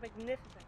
magnificent.